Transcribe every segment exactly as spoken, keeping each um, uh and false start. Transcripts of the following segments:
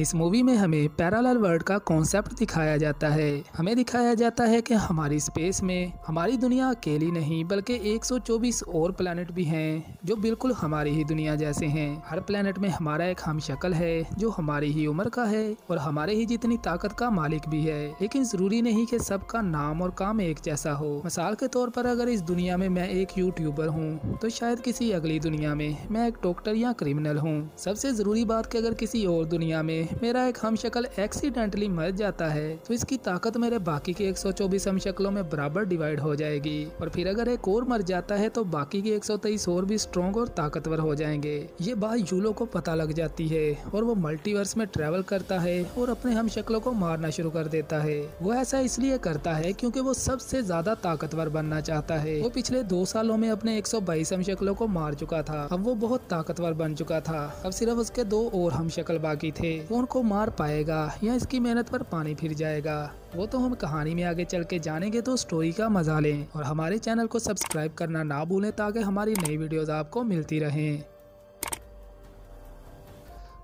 इस मूवी में हमें पैरेलल वर्ल्ड का कॉन्सेप्ट दिखाया जाता है। हमें दिखाया जाता है कि हमारी स्पेस में हमारी दुनिया अकेली नहीं बल्कि एक सौ चौबीस और प्लेनेट भी हैं जो बिल्कुल हमारी ही दुनिया जैसे हैं। हर प्लेनेट में हमारा एक हम शक्ल है जो हमारी ही उम्र का है और हमारे ही जितनी ताकत का मालिक भी है, लेकिन जरूरी नहीं कि सबका नाम और काम एक जैसा हो। मिसाल के तौर पर अगर इस दुनिया में मैं एक यूट्यूबर हूँ तो शायद किसी अगली दुनिया में मैं एक डॉक्टर या क्रिमिनल हूँ। सबसे जरूरी बात कि अगर किसी और दुनिया में मेरा एक हमशक्ल एक्सीडेंटली मर जाता है तो इसकी ताकत मेरे बाकी के एक सौ चौबीस हमशक्लों में बराबर डिवाइड हो जाएगी और फिर अगर एक और मर जाता है तो बाकी के एक सौ तेईस और भी स्ट्रॉन्ग और ताकतवर हो जाएंगे। ये बात यूलो को पता लग जाती है और वो मल्टीवर्स में ट्रेवल करता है और अपने हमशक्लों को मारना शुरू कर देता है। वो ऐसा इसलिए करता है क्योंकि वो सबसे ज्यादा ताकतवर बनना चाहता है। वो पिछले दो सालों में अपने एक सौ बाईस हमशक्लों को मार चुका था, अब वो बहुत ताकतवर बन चुका था। अब सिर्फ उसके दो और हमशक्ल बाकी थे, उनको मार पाएगा या इसकी मेहनत पर पानी फिर जाएगा। वो तो हम कहानी में आगे चल के जानेंगे, तो स्टोरी का मजा लें और हमारे चैनल को सब्सक्राइब करना ना भूलें ताकि हमारी नई वीडियोस आपको मिलती रहें।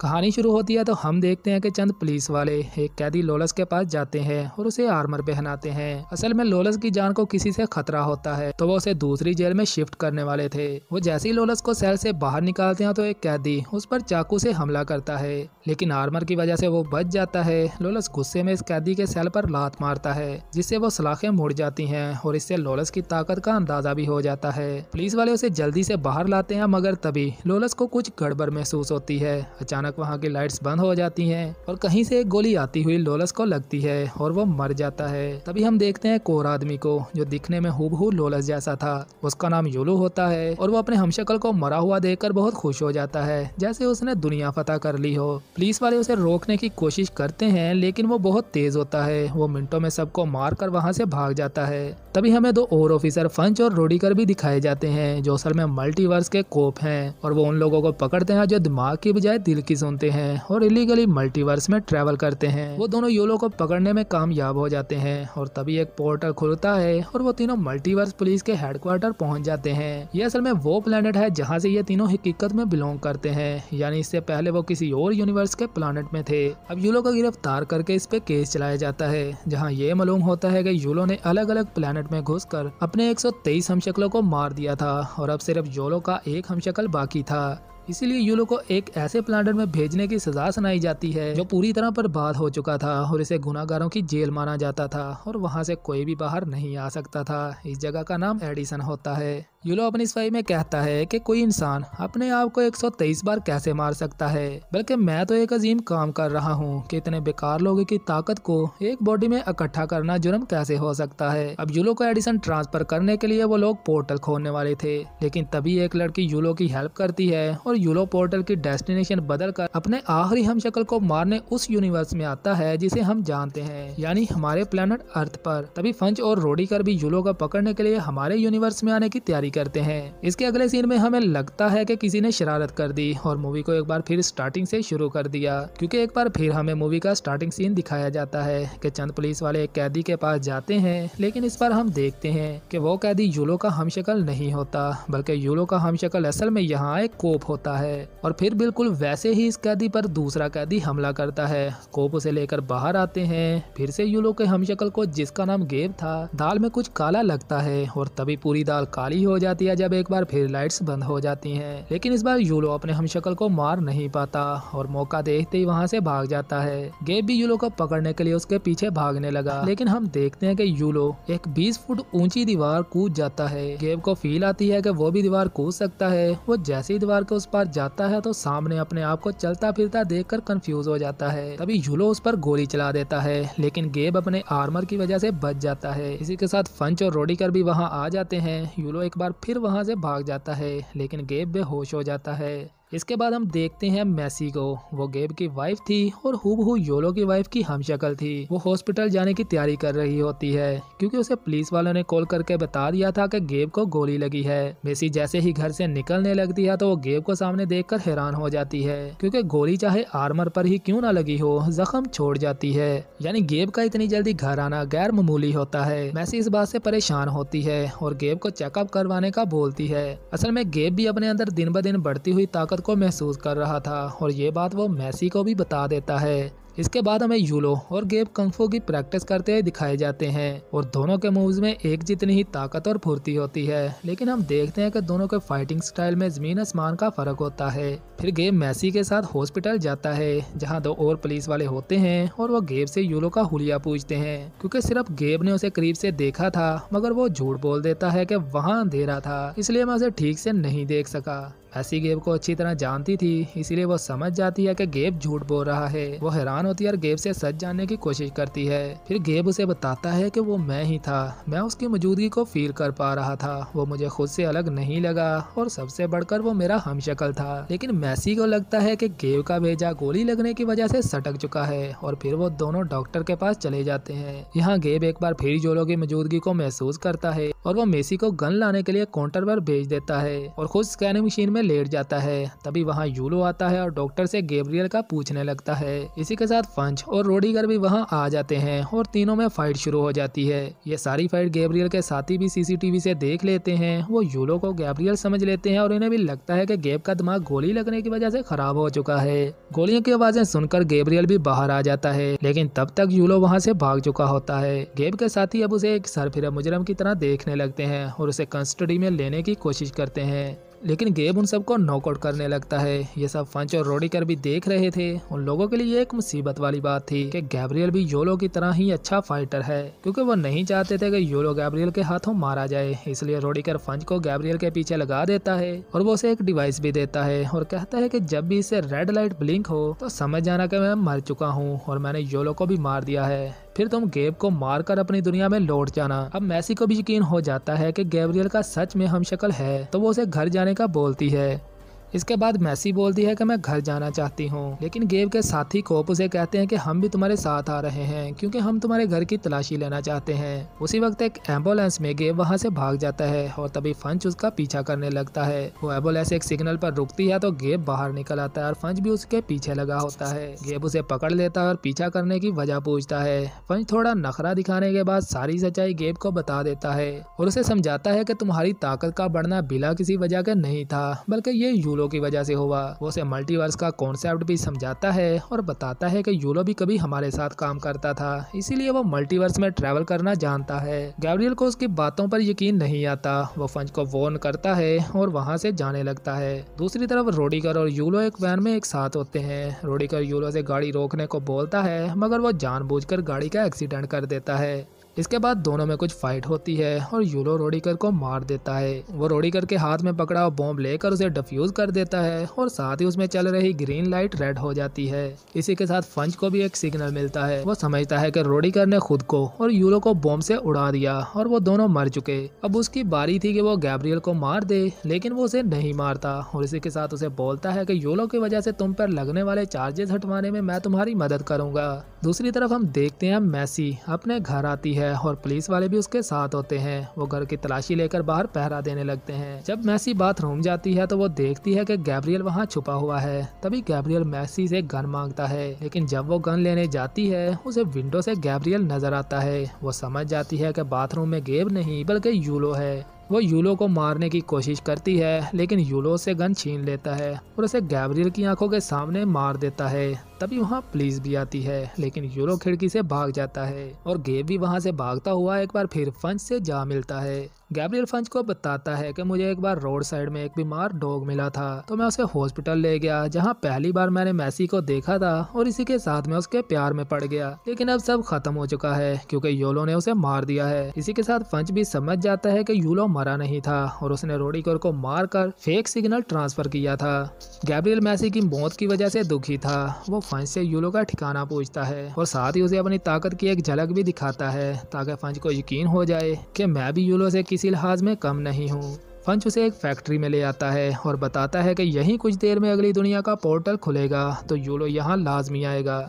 कहानी शुरू होती है तो हम देखते हैं कि चंद पुलिस वाले एक कैदी लॉलस के पास जाते हैं और उसे आर्मर पहनाते हैं। असल में लॉलस की जान को किसी से खतरा होता है तो वो उसे दूसरी जेल में शिफ्ट करने वाले थे। वो जैसे ही लॉलस को सेल से बाहर निकालते हैं तो एक कैदी उस पर चाकू से हमला करता है, लेकिन आर्मर की वजह से वो बच जाता है। लॉलस गुस्से में इस कैदी के सेल पर लात मारता है जिससे वो सलाखें मुड़ जाती है और इससे लॉलस की ताकत का अंदाजा भी हो जाता है। पुलिस वाले उसे जल्दी से बाहर लाते हैं मगर तभी लॉलस को कुछ गड़बड़ महसूस होती है। अचानक वहाँ की लाइट्स बंद हो जाती हैं और कहीं से एक गोली आती हुई लॉलस को लगती है और वो मर जाता है। तभी हम देखते हैं एक और आदमी को जो दिखने में हूबहू लॉलस जैसा था। उसका नाम यूलो होता है और वो अपने हमशक्ल को मरा हुआ देखकर बहुत खुश हो जाता है जैसे उसने दुनिया फतह कर ली हो। पुलिस वाले उसे रोकने की कोशिश करते हैं लेकिन वो बहुत तेज होता है। वो मिनटों में सबको मार कर वहाँ से भाग जाता है। तभी हमें दो और ऑफिसर फंच और रोडिकर भी दिखाए जाते हैं जो असल में मल्टीवर्स के कोप हैं और वो उन लोगों को पकड़ते हैं जो दिमाग की बजाय दिल की सुनते हैं और इलीगली मल्टीवर्स में ट्रैवल करते हैं। वो दोनों यूलो को पकड़ने में कामयाब हो जाते हैं और तभी एक पोर्टल खुलता है और वो तीनों मल्टीवर्स पुलिस के हेडक्वार्टर पहुंच जाते हैं। ये असल में वो प्लेनेट है जहां से ये तीनों हकीकत में बिलोंग करते हैं, यानी इससे पहले वो किसी और यूनिवर्स के प्लेनेट में थे। अब यूलो को गिरफ्तार करके इस पे केस चलाया जाता है जहाँ ये मालूम होता है की यूलो ने अलग अलग प्लेनेट में घुस कर अपने एक सौ तेईस हमशक्लों को मार दिया था और अब सिर्फ यूलो का एक हमशक्ल बाकी था। इसीलिए यूलो को एक ऐसे प्लेनेट में भेजने की सजा सुनाई जाती है जो पूरी तरह बर्बाद हो चुका था और इसे गुनाहगारों की जेल माना जाता था और वहां से कोई भी बाहर नहीं आ सकता था। इस जगह का नाम एडिसन होता है। यूलो अपनी सफाई में कहता है कि कोई इंसान अपने आप को एक सौ तेईस बार कैसे मार सकता है, बल्कि मैं तो एक अजीम काम कर रहा हूँ कि इतने बेकार लोगों की ताकत को एक बॉडी में इकट्ठा करना जुर्म कैसे हो सकता है। अब यूलो को एडिसन ट्रांसफर करने के लिए वो लोग पोर्टल खोलने वाले थे, लेकिन तभी एक लड़की यूलो की हेल्प करती है और यूलो पोर्टल की डेस्टिनेशन बदलकर अपने आखिरी हमशक्ल को मारने उस यूनिवर्स में आता है जिसे हम जानते हैं, यानी हमारे प्लेनेट अर्थ पर। तभी फंच और रोडिकर भी यूलो को पकड़ने के लिए हमारे यूनिवर्स में आने की तैयारी करते हैं। इसके अगले सीन में हमें लगता है कि किसी ने शरारत कर दी और मूवी को एक बार फिर स्टार्टिंग से शुरू कर दिया, क्योंकि एक बार फिर हमें मूवी का स्टार्टिंग सीन दिखाया जाता है कि चंद पुलिस वाले एक कैदी के पास जाते हैं, लेकिन इस बार हम देखते हैं कि वो कैदी यूलो का हमशक्ल नहीं होता बल्कि यूलो का हमशक्ल असल में यहाँ एक कोप होता है। और फिर बिल्कुल वैसे ही इस कैदी पर दूसरा कैदी हमला करता है। कोप उसे लेकर बाहर आते हैं। फिर से यूलो के हमशक्ल को, जिसका नाम गेब था, दाल में कुछ काला लगता है और तभी पूरी दाल काली हो जाती है जब एक बार फिर लाइट्स बंद हो जाती हैं। लेकिन इस बार यूलो अपने हमशक्ल को मार नहीं पाता और मौका देखते ही वहां से भाग जाता है। गेब भी यूलो को पकड़ने के लिए उसके पीछे भागने लगा, लेकिन हम देखते हैं कि यूलो एक बीस फुट ऊंची दीवार कूद जाता है। गेब को फील आती है कि वो भी दीवार कूद सकता है। वो जैसे ही दीवार के उस पार जाता है तो सामने अपने आप को चलता फिरता देख कर कंफ्यूज हो जाता है। तभी यूलो उस पर गोली चला देता है, लेकिन गेब अपने आर्मर की वजह से बच जाता है। इसी के साथ फंच और रोडिकर भी वहाँ आ जाते हैं। यूलो एक बार फिर वहां से भाग जाता है, लेकिन गेब बेहोश हो जाता है। इसके बाद हम देखते हैं मैसी को। वो गेब की वाइफ थी और हूबहू यूलो की वाइफ की हमशक्ल थी। वो हॉस्पिटल जाने की तैयारी कर रही होती है क्योंकि उसे पुलिस वालों ने कॉल करके बता दिया था कि गेब को गोली लगी है। मैसी जैसे ही घर से निकलने लगती है तो वो गेब को सामने देखकर हैरान हो जाती है, क्योंकि गोली चाहे आर्मर पर ही क्यों ना लगी हो, जख्म छोड़ जाती है। यानी गेब का इतनी जल्दी घर आना गैर मामूली होता है। मैसी इस बात से परेशान होती है और गेब को चेकअप करवाने का बोलती है। असल में गेब भी अपने अंदर दिन ब दिन बढ़ती हुई ताकत को महसूस कर रहा था और ये बात वो मैसी को भी बता देता है। इसके बाद हमें यूलो और गेब कंफू की प्रैक्टिस करते हुए दिखाए जाते हैं और दोनों के मूव्स में एक जितनी ही ताकत और फुर्ती होती है, लेकिन हम देखते हैं कि दोनों के फाइटिंग स्टाइल में जमीन आसमान का फर्क होता है। फिर गेब मैसी के साथ हॉस्पिटल जाता है जहां दो और पुलिस वाले होते हैं और वो गेब से यूलो का हुलिया पूछते हैं क्योंकि सिर्फ गेब ने उसे करीब से देखा था, मगर वो झूठ बोल देता है कि वहाँ अंधेरा था इसलिए मैं उसे ठीक से नहीं देख सका। मैसी गेब को अच्छी तरह जानती थी इसीलिए वो समझ जाती है कि गेब झूठ बोल रहा है। वो हैरान होती है और गेब से सच जानने की कोशिश करती है। फिर गेब उसे बताता है कि वो मैं ही था, मैं उसकी मौजूदगी को फील कर पा रहा था, वो मुझे खुद से अलग नहीं लगा और सबसे बढ़कर वो मेरा हमशक्ल था। लेकिन मैसी को लगता है कि गेब का भेजा गोली लगने की वजह से सटक चुका है और फिर वो दोनों डॉक्टर के पास चले जाते हैं। यहाँ गेब एक बार फिर यूलो की मौजूदगी को महसूस करता है और वो मैसी को गन लाने के लिए काउंटर पर भेज देता है और खुद स्कैनिंग मशीन में लेट जाता है। तभी वहाँ यूलो आता है और डॉक्टर से गैब्रियल का पूछने लगता है। इसी के साथ फंच और रोडिगर भी वहाँ आ जाते हैं और तीनों में फाइट शुरू हो जाती है। ये सारी फाइट गैब्रियल के साथी भी सीसीटीवी से देख लेते हैं। वो यूलो को गैब्रियल समझ लेते हैं और इन्हें भी लगता है कि गेब का दिमाग गोली लगने की वजह से खराब हो चुका है। गोलियों की आवाजें सुनकर गैब्रियल भी बाहर आ जाता है, लेकिन तब तक यूलो वहाँ से भाग चुका होता है। गेब के साथी अब उसे एक सरफिरा मुजरम की तरह देखने लगते हैं और उसे कस्टडी में लेने की कोशिश करते हैं, लेकिन गेब उन सबको नॉकआउट करने लगता है। ये सब फंच और रोडिकर भी देख रहे थे। उन लोगों के लिए एक मुसीबत वाली बात थी कि गैब्रियल भी यूलो की तरह ही अच्छा फाइटर है, क्योंकि वो नहीं चाहते थे कि यूलो गैब्रियल के हाथों मारा जाए। इसलिए रोडिकर फंच को गैब्रियल के पीछे लगा देता है और वो उसे एक डिवाइस भी देता है और कहता है कि जब भी इसे रेड लाइट ब्लिंक हो तो समझ जाना कि मैं मर चुका हूँ और मैंने यूलो को भी मार दिया है, फिर तुम गेब को मारकर अपनी दुनिया में लौट जाना। अब मैसी को भी यकीन हो जाता है कि गैब्रियल का सच में हमशक्ल है, तो वो उसे घर जाने का बोलती है। इसके बाद मैसी बोलती है कि मैं घर जाना चाहती हूँ, लेकिन गेब के साथी कोप उसे कहते हैं कि हम भी तुम्हारे साथ आ रहे हैं क्योंकि हम तुम्हारे घर की तलाशी लेना चाहते हैं। उसी वक्त एक एम्बुलेंस में गेब वहाँ से भाग जाता है और तभी फंच उसका पीछा करने लगता है। वो एम्बुलेंस एक सिग्नल पर रुकती है तो गेब बाहर निकल आता है और फंच भी उसके पीछे लगा होता है। गेब उसे पकड़ लेता है और पीछा करने की वजह पूछता है। फंच थोड़ा नखरा दिखाने के बाद सारी सच्चाई गेब को बता देता है और उसे समझाता है कि तुम्हारी ताकत का बढ़ना बिना किसी वजह के नहीं था, बल्कि ये यूलो की वजह से हुआ। वो उसे मल्टीवर्स का कॉन्सेप्ट भी समझाता है और बताता है कि यूलो भी कभी हमारे साथ काम करता था, इसीलिए वो मल्टीवर्स में ट्रैवल करना जानता है। गैब्रियल को उसकी बातों पर यकीन नहीं आता। वो फंच को वॉर्न करता है और वहाँ से जाने लगता है। दूसरी तरफ रोडिकर और यूलो एक वैन में एक साथ होते हैं। रोडिकर यूलो से गाड़ी रोकने को बोलता है, मगर वो जानबूझकर गाड़ी का एक्सीडेंट कर देता है। इसके बाद दोनों में कुछ फाइट होती है और यूलो रोडिकर को मार देता है। वो रोडिकर के हाथ में पकड़ा हुआ बॉम्ब लेकर उसे डिफ्यूज कर देता है और साथ ही उसमें चल रही ग्रीन लाइट रेड हो जाती है। इसी के साथ फंच को भी एक सिग्नल मिलता है। वो समझता है कि रोडिकर ने खुद को और यूलो को बॉम्ब से उड़ा दिया और वो दोनों मर चुके। अब उसकी बारी थी कि वो गैब्रियल को मार दे, लेकिन वो उसे नहीं मारता और इसी के साथ उसे बोलता है कि यूलो की वजह से तुम पर लगने वाले चार्जेस हटवाने में मैं तुम्हारी मदद करूंगा। दूसरी तरफ हम देखते हैं मैसी अपने घर आती है और पुलिस वाले भी उसके साथ होते हैं। वो घर की तलाशी लेकर बाहर पहरा देने लगते हैं। जब मैसी बाथरूम जाती है तो वो देखती है कि गैब्रियल वहाँ छुपा हुआ है। तभी गैब्रियल मैसी से गन मांगता है, लेकिन जब वो गन लेने जाती है उसे विंडो से गैब्रियल नजर आता है। वो समझ जाती है कि बाथरूम में गेब नहीं बल्कि यूलो है। वो यूलो को मारने की कोशिश करती है, लेकिन यूलो से गन छीन लेता है और उसे गैब्रियल की आंखों के सामने मार देता है। तभी वहाँ पुलिस भी आती है, लेकिन यूलो खिड़की से भाग जाता है और गेब भी वहाँ से भागता हुआ एक बार फिर फंच से जा मिलता है। गैब्रियल फंच को बताता है कि मुझे एक बार रोड साइड में एक बीमार डॉग मिला था, तो मैं उसे हॉस्पिटल ले गया जहाँ पहली बार मैंने मैसी को देखा था और इसी के साथ मैं उसके प्यार में पड़ गया। लेकिन अब सब खत्म हो चुका है क्योंकि यूलो ने उसे मार दिया है। इसी के साथ फंच भी समझ जाता है कि यूलो मरा नहीं था और उसने रोडिकर को मारकर फेक सिग्नल ट्रांसफर किया था। गैब्रियल मैसी की मौत की वजह से दुखी था। वो फंच से यूलो का ठिकाना पूछता है और साथ ही उसे अपनी ताकत की एक झलक भी दिखाता है ताकि फंच को यकीन हो जाए कि मैं भी यूलो से इस लिहाज में कम नहीं हूँ। फंच उसे एक फैक्ट्री में ले आता है और बताता है कि यहीं कुछ देर में अगली दुनिया का पोर्टल खुलेगा तो यूलो यहाँ लाजमी आएगा।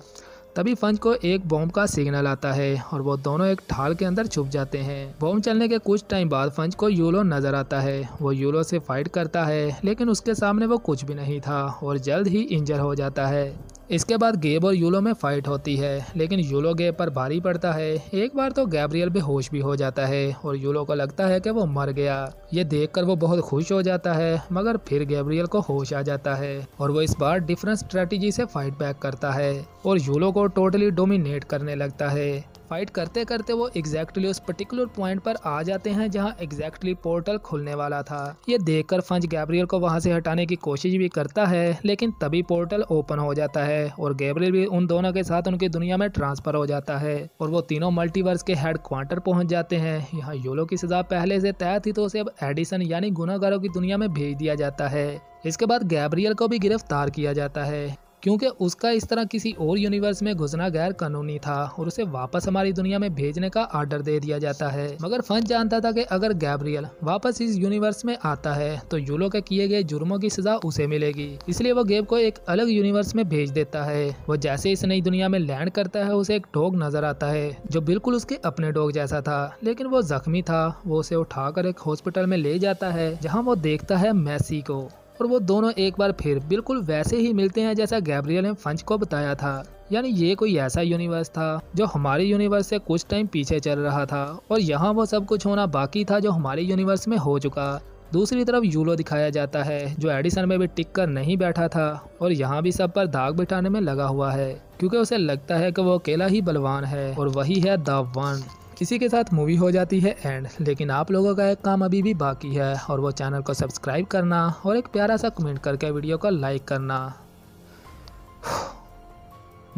तभी फंच को एक बॉम्ब का सिग्नल आता है और वो दोनों एक ढाल के अंदर छुप जाते हैं। बॉम्ब चलने के कुछ टाइम बाद फंच को यूलो नजर आता है। वो यूलो से फाइट करता है, लेकिन उसके सामने वो कुछ भी नहीं था और जल्द ही इंजर हो जाता है। इसके बाद गैब और यूलो में फ़ाइट होती है, लेकिन यूलो गैब पर भारी पड़ता है। एक बार तो गैब्रियल बेहोश भी हो जाता है और यूलो को लगता है कि वो मर गया। ये देखकर वो बहुत खुश हो जाता है, मगर फिर गैब्रियल को होश आ जाता है और वो इस बार डिफरेंट स्ट्रेटजी से फाइट बैक करता है और यूलो को टोटली डोमिनेट करने लगता है। फाइट करते करते वो एग्जैक्टली उस पर्टिकुलर पॉइंट पर आ जाते हैं जहां एग्जैक्टली पोर्टल खुलने वाला था। ये देखकर फंच गैब्रियल को वहां से हटाने की कोशिश भी करता है, लेकिन तभी पोर्टल ओपन हो जाता है और गैब्रियल भी उन दोनों के साथ उनकी दुनिया में ट्रांसफर हो जाता है और वो तीनों मल्टीवर्स के हेड क्वार्टर पहुंच जाते हैं। यहाँ यूलो की सजा पहले से तय थी, तो उसे अब एडिसन यानी गुनाहगारों की दुनिया में भेज दिया जाता है। इसके बाद गैब्रियल को भी गिरफ्तार किया जाता है, क्योंकि उसका इस तरह किसी और यूनिवर्स में घुसना गैर कानूनी था और उसे वापस हमारी दुनिया में भेजने का आर्डर दे दिया जाता है। मगर फंच जानता था कि अगर गैब्रियल वापस इस यूनिवर्स में आता है तो यूलो के किए गए जुर्मों की सजा उसे मिलेगी, इसलिए वो गैब को एक अलग यूनिवर्स में भेज देता है। वो जैसे इस नई दुनिया में लैंड करता है, उसे एक डॉग नजर आता है जो बिल्कुल उसके अपने डॉग जैसा था, लेकिन वो जख्मी था। वो उसे उठाकर एक हॉस्पिटल में ले जाता है जहाँ वो देखता है मैसी को, और वो दोनों एक बार फिर बिल्कुल वैसे ही मिलते हैं जैसा गैब्रियल ने फंच को बताया था। यानी ये कोई ऐसा यूनिवर्स था जो हमारे यूनिवर्स से कुछ टाइम पीछे चल रहा था और यहाँ वो सब कुछ होना बाकी था जो हमारे यूनिवर्स में हो चुका। दूसरी तरफ यूलो दिखाया जाता है जो एडिसन में भी टिक कर नहीं बैठा था और यहाँ भी सब पर दाग बिठाने में लगा हुआ है, क्योंकि उसे लगता है कि वो अकेला ही बलवान है और वही है द वन। इसी के साथ मूवी हो जाती है एंड, लेकिन आप लोगों का एक काम अभी भी बाकी है और वो चैनल को सब्सक्राइब करना और एक प्यारा सा कमेंट करके वीडियो को लाइक करना।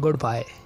Good bye.